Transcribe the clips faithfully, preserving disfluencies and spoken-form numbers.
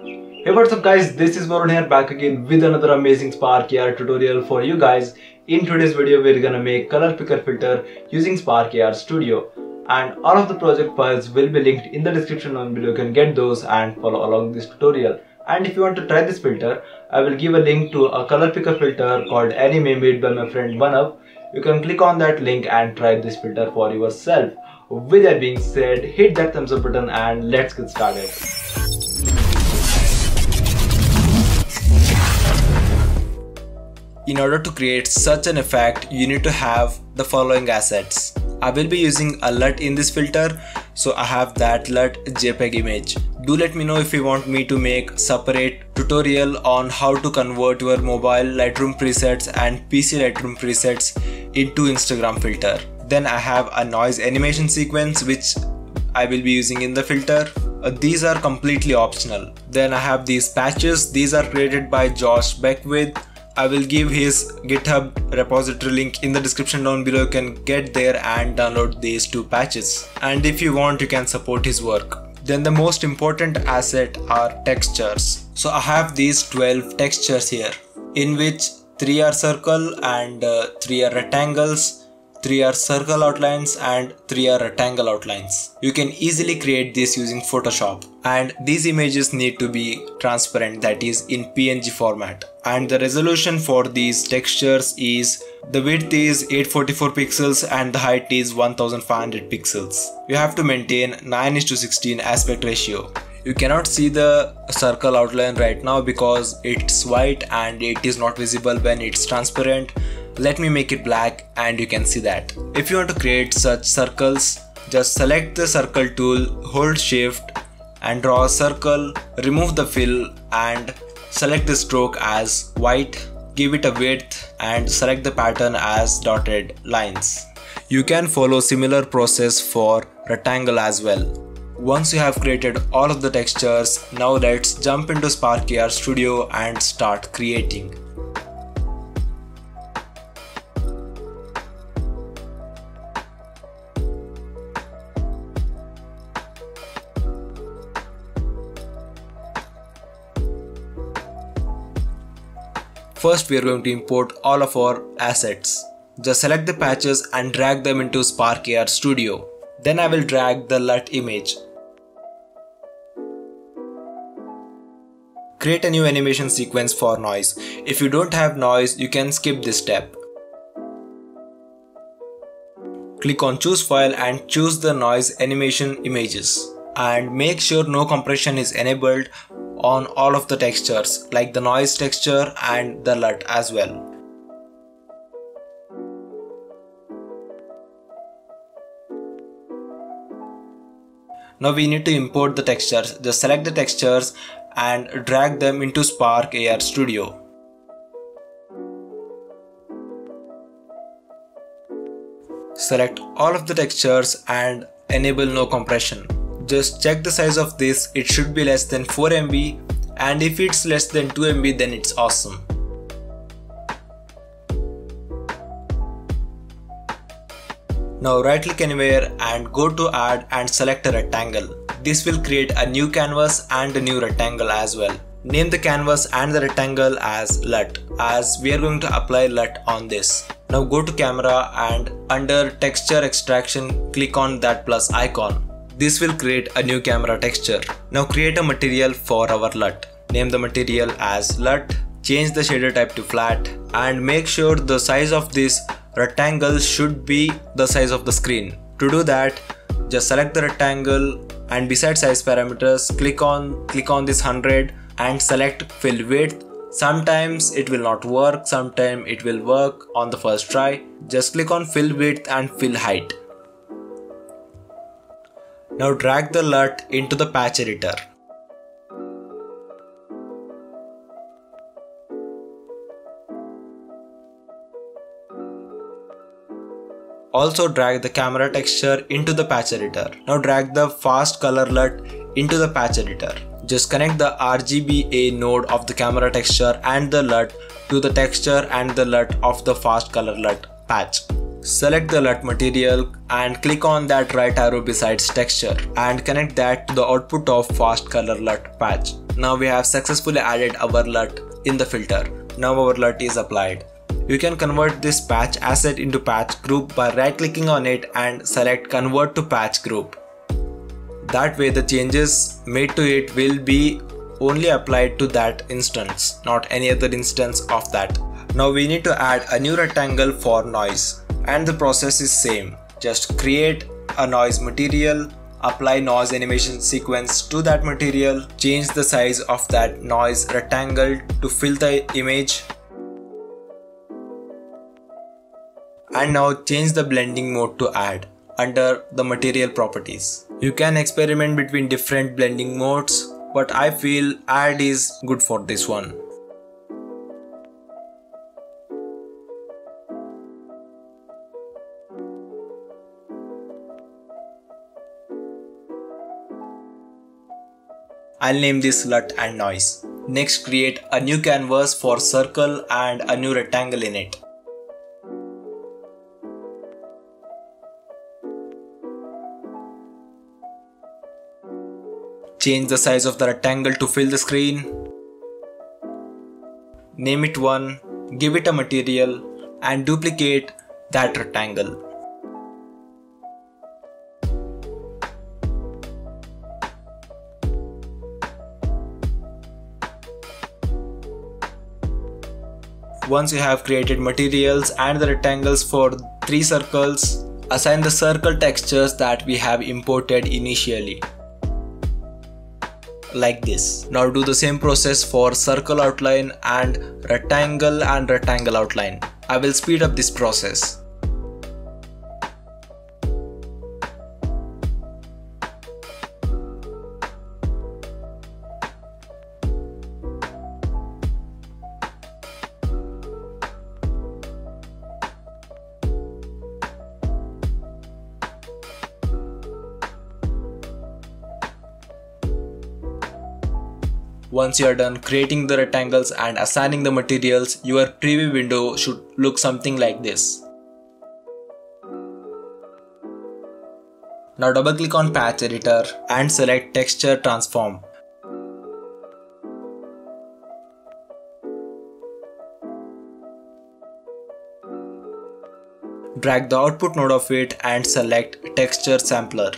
Hey, what's up guys, this is Varun here, back again with another amazing Spark A R tutorial for you guys. In today's video, we're gonna make color picker filter using Spark A R Studio. And all of the project files will be linked in the description below. You can get those and follow along this tutorial. And if you want to try this filter, I will give a link to a color picker filter called Anime made by my friend one up. You can click on that link and try this filter for yourself. With that being said, hit that thumbs up button and let's get started. In order to create such an effect, you need to have the following assets. I will be using a L U T in this filter, so I have that L U T JPEG image. Do let me know if you want me to make separate tutorial on how to convert your mobile Lightroom presets and P C Lightroom presets into Instagram filter. Then I have a noise animation sequence which I will be using in the filter. Uh, these are completely optional. Then I have these patches. These are created by Josh Beckwith. I will give his GitHub repository link in the description down below. You can get there and download these two patches. And if you want, you can support his work. Then the most important asset are textures. So I have these twelve textures here, in which three are circle and uh, three are rectangles, three are circle outlines and three are rectangle outlines. You can easily create this using Photoshop. And these images need to be transparent, that is in P N G format. And the resolution for these textures is, the width is eight forty-four pixels and the height is one thousand five hundred pixels. You have to maintain nine is to sixteen aspect ratio. You cannot see the circle outline right now because it's white and it is not visible when it's transparent. Let me make it black and you can see that. If you want to create such circles, just select the circle tool, hold shift and draw a circle, remove the fill and select the stroke as white, give it a width and select the pattern as dotted lines. You can follow similar process for rectangle as well. Once you have created all of the textures, now let's jump into Spark A R Studio and start creating. First, we are going to import all of our assets. Just select the patches and drag them into Spark A R Studio. Then I will drag the L U T image. Create a new animation sequence for noise. If you don't have noise, you can skip this step. Click on Choose File and choose the noise animation images. And make sure no compression is enabled on all of the textures, like the noise texture and the L U T as well. Now we need to import the textures. Just select the textures and drag them into Spark A R Studio. Select all of the textures and enable no compression. Just check the size of this, it should be less than four M B and if it's less than two M B then it's awesome. Now right click anywhere and go to add and select a rectangle. This will create a new canvas and a new rectangle as well. Name the canvas and the rectangle as L U T, as we are going to apply L U T on this. Now go to camera and under texture extraction click on that plus icon. This will create a new camera texture. Now create a material for our L U T. Name the material as L U T, change the shader type to flat and make sure the size of this rectangle should be the size of the screen. To do that, just select the rectangle and beside size parameters, click on, click on this one hundred and select fill width. Sometimes it will not work, sometimes it will work on the first try. Just click on fill width and fill height. Now drag the L U T into the patch editor. Also drag the camera texture into the patch editor. Now drag the fast color L U T into the patch editor. Just connect the R G B A node of the camera texture and the L U T to the texture and the L U T of the fast color L U T patch. Select the L U T material and click on that right arrow besides texture and connect that to the output of fast color L U T patch. Now we have successfully added our L U T in the filter. Now our L U T is applied. You can convert this patch asset into patch group by right clicking on it and select convert to patch group. That way the changes made to it will be only applied to that instance, not any other instance of that. Now we need to add a new rectangle for noise, and the process is same. Just create a noise material, apply noise animation sequence to that material, change the size of that noise rectangle to fill the image, and now change the blending mode to add under the material properties. You can experiment between different blending modes, but I feel add is good for this one. I'll name this L U T and noise. Next, create a new canvas for circle and a new rectangle in it. Change the size of the rectangle to fill the screen. Name it one, give it a material, and duplicate that rectangle. Once you have created materials and the rectangles for three circles, assign the circle textures that we have imported initially, like this. Now do the same process for circle outline and rectangle and rectangle outline. I will speed up this process. Once you are done creating the rectangles and assigning the materials, your preview window should look something like this. Now double click on Patch Editor and select Texture Transform. Drag the output node of it and select Texture Sampler.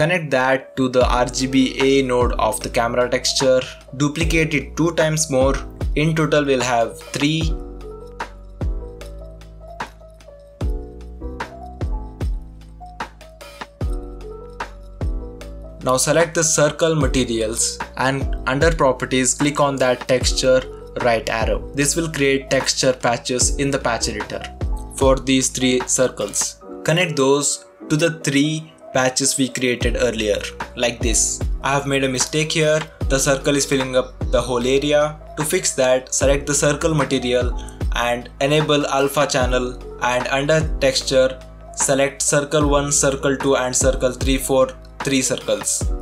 Connect that to the R G B A node of the camera texture, duplicate it two times more, in total we'll have three. Now select the circle materials and under properties click on that texture right arrow. This will create texture patches in the patch editor for these three circles. Connect those to the three patches we created earlier, like this. I have made a mistake here, the circle is filling up the whole area. To fix that, select the circle material and enable alpha channel, and under texture, select circle one, circle two and circle three for three circles.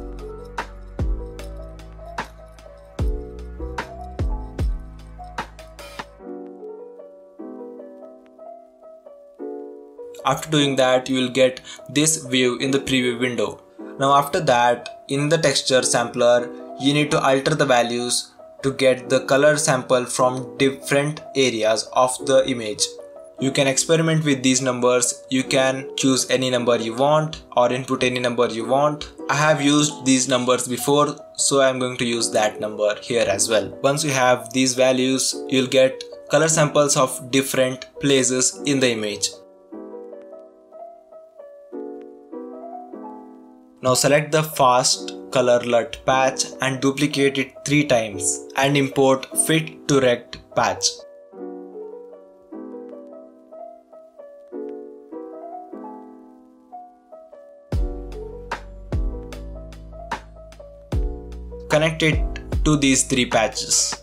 After doing that, you will get this view in the preview window. Now after that, in the texture sampler, you need to alter the values to get the color sample from different areas of the image. You can experiment with these numbers. You can choose any number you want or input any number you want. I have used these numbers before, so I am going to use that number here as well. Once you have these values, you will get color samples of different places in the image. Now select the fast color L U T patch and duplicate it three times and import fit to rect patch. Connect it to these three patches.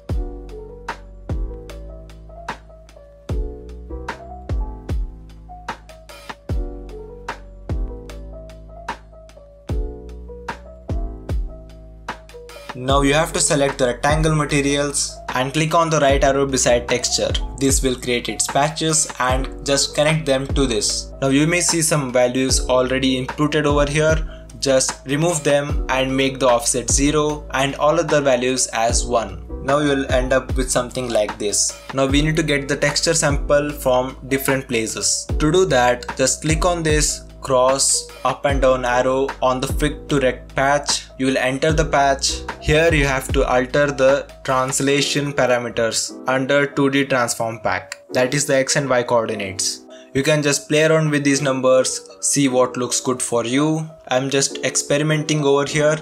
Now you have to select the rectangle materials and click on the right arrow beside texture. This will create its patches and just connect them to this. Now you may see some values already inputted over here. just remove them and make the offset zero and all other values as one. Now you will end up with something like this. Now we need to get the texture sample from different places. To do that, just click on this cross up and down arrow on the fit to rect patch. You will enter the patch. Here you have to alter the translation parameters under two D transform pack. That is the X and Y coordinates. You can just play around with these numbers, see what looks good for you. I'm just experimenting over here,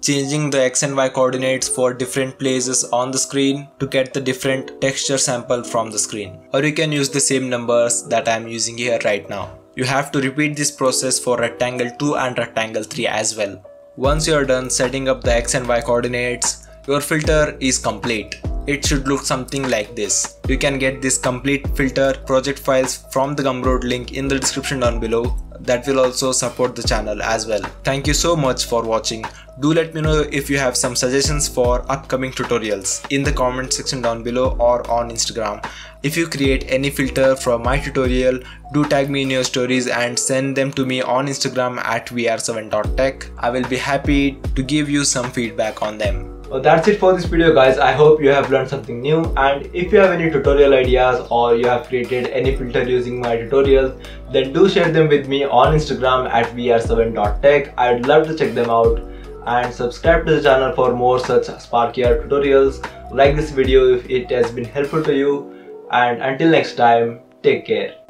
changing the X and Y coordinates for different places on the screen to get the different texture sample from the screen. Or you can use the same numbers that I'm using here right now. You have to repeat this process for rectangle two and rectangle three as well. Once you are done setting up the X and Y coordinates, your filter is complete. It should look something like this. You can get this complete filter project files from the Gumroad link in the description down below. That will also support the channel as well. Thank you so much for watching. Do let me know if you have some suggestions for upcoming tutorials in the comment section down below or on Instagram. If you create any filter from my tutorial, do tag me in your stories and send them to me on Instagram at v r seven dot tech. I will be happy to give you some feedback on them. Well, that's it for this video guys. I hope you have learned something new, and if you have any tutorial ideas or you have created any filter using my tutorials, then do share them with me on Instagram at v r seven dot tech. I'd love to check them out, and subscribe to the channel for more such Spark A R tutorials. Like this video if it has been helpful to you, and until next time, take care.